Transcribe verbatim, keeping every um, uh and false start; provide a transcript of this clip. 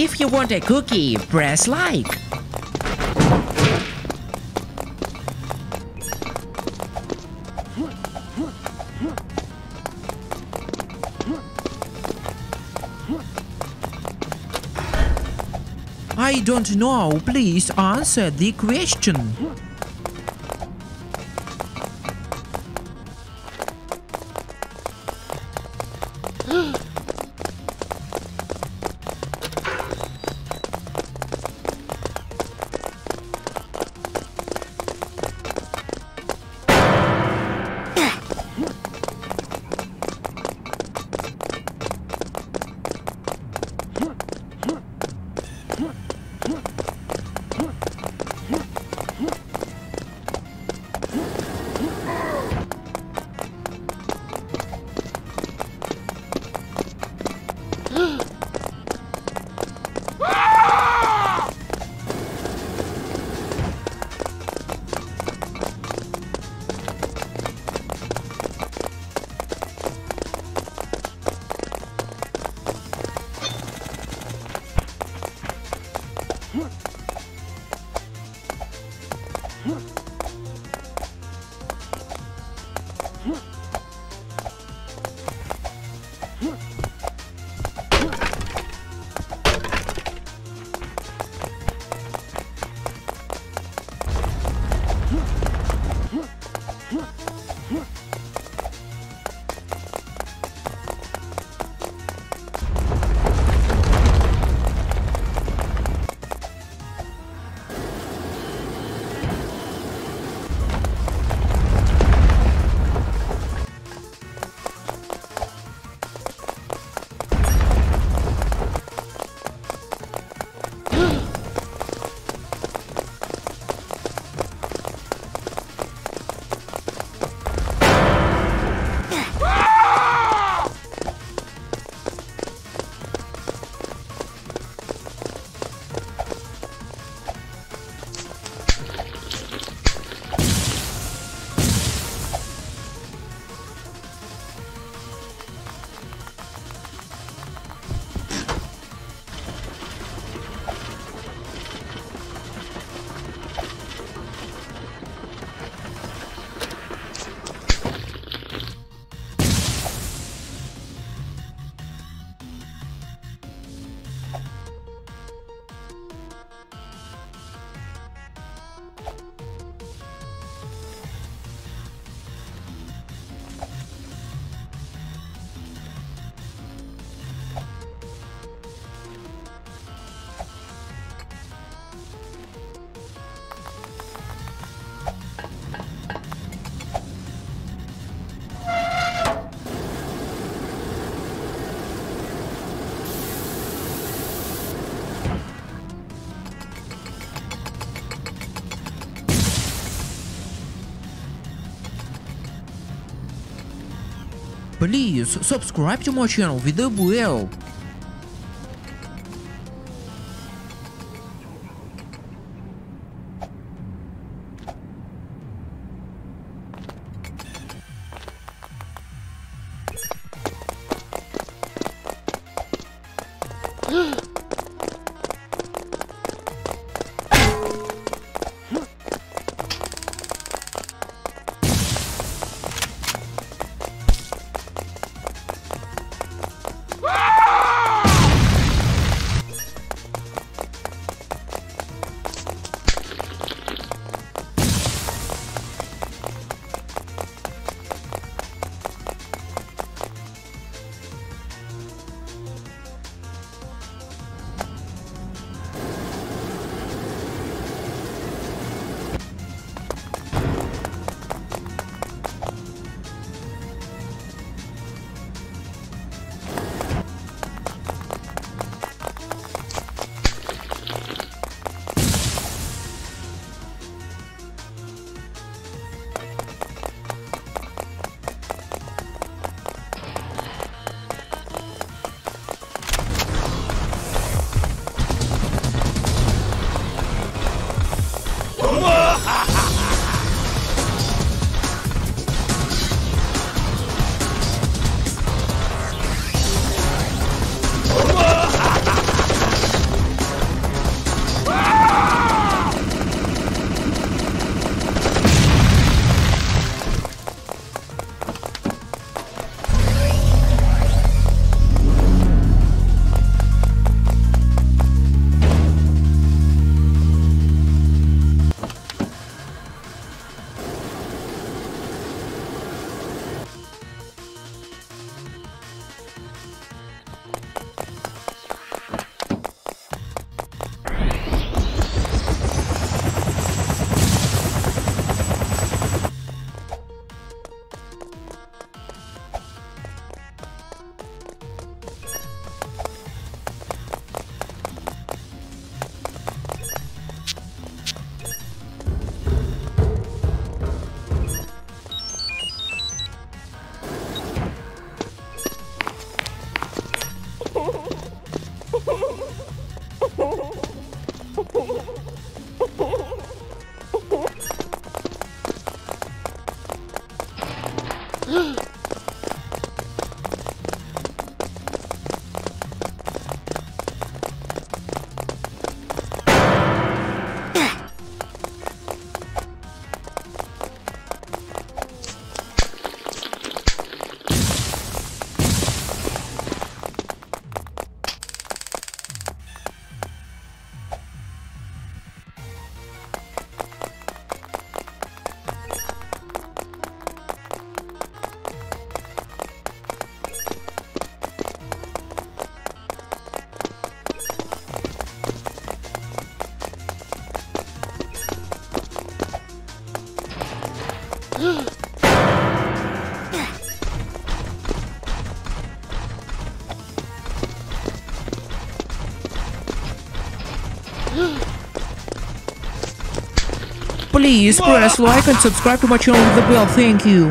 If you want a cookie, press like. I don't know. Please answer the question. Please subscribe to my channel with the bell. Please press like and subscribe to my channel with the bell. Thank you.